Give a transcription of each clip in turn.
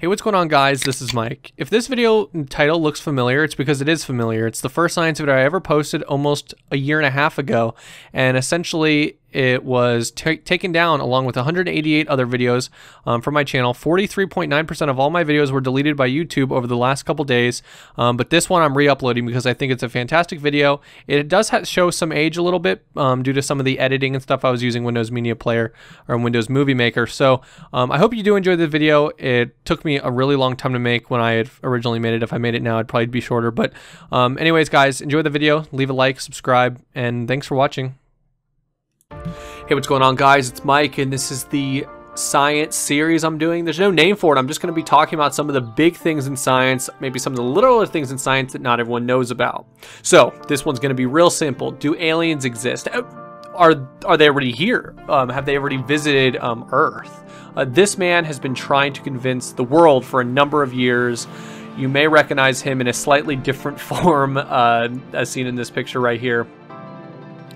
Hey, what's going on, guys? This is Mike. If this video title looks familiar, it's because it is familiar. It's the first science video I ever posted almost a year and a half ago, and essentially it was taken down along with 188 other videos from my channel. 43.9% of all my videos were deleted by YouTube over the last couple days, but this one I'm re-uploading because I think it's a fantastic video. It does show some age a little bit due to some of the editing and stuff. I was using Windows Media Player or Windows Movie Maker, so I hope you do enjoy the video. It took me a really long time to make when I had originally made it. If I made it now, it'd probably be shorter, but anyways, guys, enjoy the video. Leave a like, subscribe, and thanks for watching. Hey, what's going on, guys? It's Mike, and this is the science series I'm doing. There's no name for it. I'm just going to be talking about some of the big things in science, maybe some of the littler things in science that not everyone knows about. So this one's going to be real simple. Do aliens exist? Are they already here? Have they already visited Earth? This man has been trying to convince the world for a number of years. You may recognize him in a slightly different form as seen in this picture right here.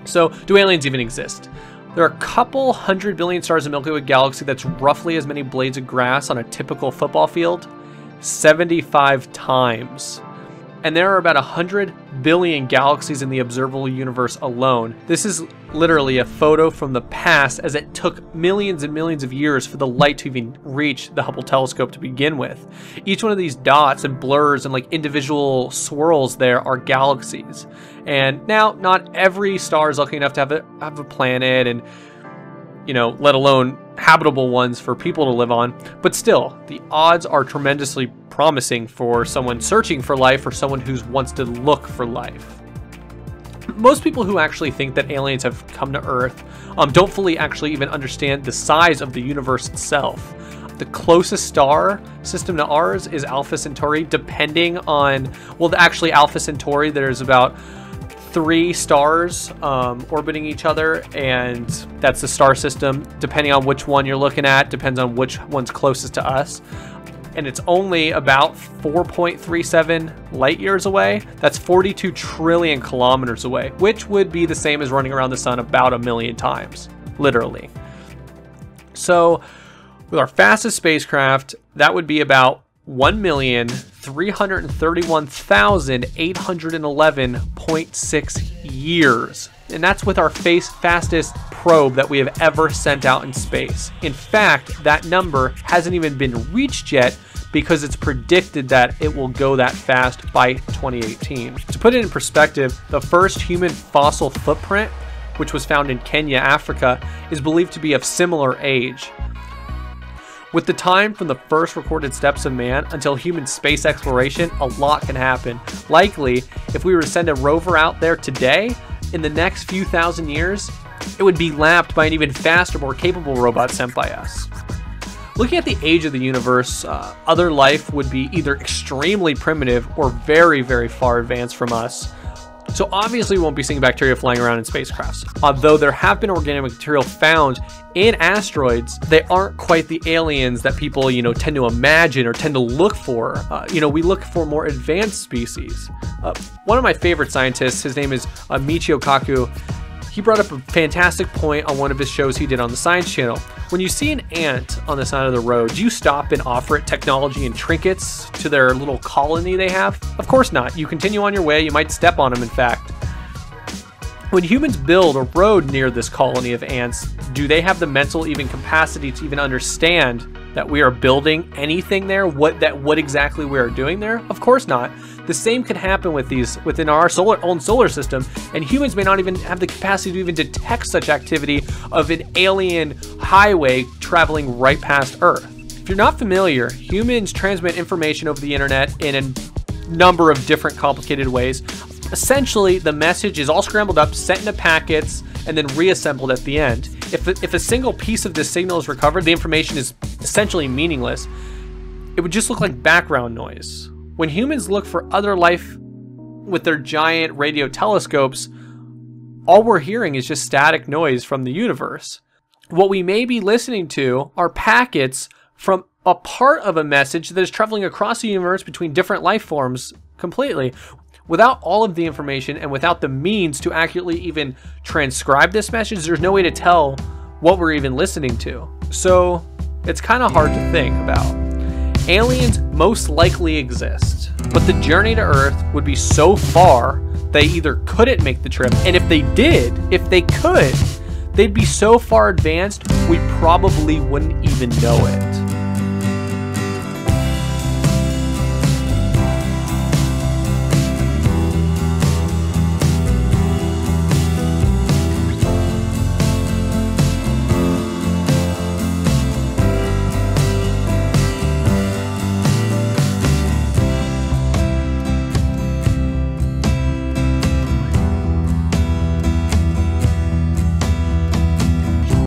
So, do aliens even exist? There are a couple 100 billion stars in the Milky Way galaxy. That's roughly as many blades of grass on a typical football field, 75 times. And there are about 100 billion galaxies in the observable universe alone. This is literally a photo from the past, as it took millions and millions of years for the light to even reach the Hubble telescope to begin with. Each one of these dots and blurs and like individual swirls there are galaxies. And now not every star is lucky enough to have a planet, and you know, let alone habitable ones for people to live on, but still the odds are tremendously promising for someone searching for life or someone who wants to look for life. Most people who actually think that aliens have come to Earth don't fully actually even understand the size of the universe itself. The closest star system to ours is Alpha Centauri, depending on, well, actually Alpha Centauri, there's about 3 stars orbiting each other, and that's the star system. Depending on which one you're looking at, depends on which one's closest to us. And it's only about 4.37 light years away. That's 42 trillion kilometers away, which would be the same as running around the sun about 1 million times, literally. So with our fastest spacecraft, that would be about 1,331,811.6 years. And that's with our fastest probe that we have ever sent out in space. In fact, that number hasn't even been reached yet because it's predicted that it will go that fast by 2018. To put it in perspective, the first human fossil footprint, which was found in Kenya, Africa, is believed to be of similar age. With the time from the first recorded steps of man until human space exploration, a lot can happen. Likely, if we were to send a rover out there today, in the next few thousand years, it would be lapped by an even faster, more capable robot sent by us. Looking at the age of the universe, other life would be either extremely primitive or very, very far advanced from us. So obviously we won't be seeing bacteria flying around in spacecrafts. Although there have been organic material found in asteroids, they aren't quite the aliens that people, you know, tend to imagine or tend to look for. You know, we look for more advanced species. One of my favorite scientists, his name is Michio Kaku, he brought up a fantastic point on one of his shows he did on the Science Channel. When you see an ant on the side of the road, do you stop and offer it technology and trinkets to their little colony they have? Of course not. You continue on your way. You might step on them, in fact. When humans build a road near this colony of ants, do they have the mental even capacity to even understand that we are building anything there? What exactly we are doing there? Of course not. The same could happen with these within our own solar system, and humans may not even have the capacity to even detect such activity of an alien highway traveling right past Earth. If you're not familiar, humans transmit information over the internet in a number of different complicated ways. Essentially, the message is all scrambled up, sent into packets, and then reassembled at the end. If a single piece of this signal is recovered, the information is essentially meaningless. It would just look like background noise. When humans look for other life with their giant radio telescopes, all we're hearing is just static noise from the universe. What we may be listening to are packets from a part of a message that is traveling across the universe between different life forms completely. Without all of the information and without the means to accurately even transcribe this message, there's no way to tell what we're even listening to. So it's kind of hard to think about. Aliens most likely exist, but the journey to Earth would be so far they either couldn't make the trip, and if they did, if they could, they'd be so far advanced we probably wouldn't even know it.